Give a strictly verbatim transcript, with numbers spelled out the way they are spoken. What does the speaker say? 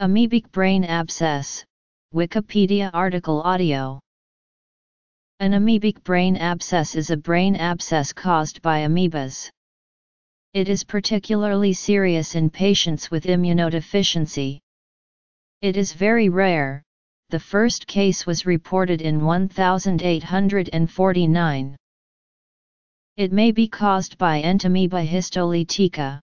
Amoebic brain abscess, Wikipedia article audio. An amoebic brain abscess is a brain abscess caused by amoebas. It is particularly serious in patients with immunodeficiency. It is very rare. The first case was reported in one thousand eight hundred forty-nine. It may be caused by Entamoeba histolytica.